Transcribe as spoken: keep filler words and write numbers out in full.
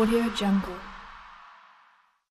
Audio Jungle.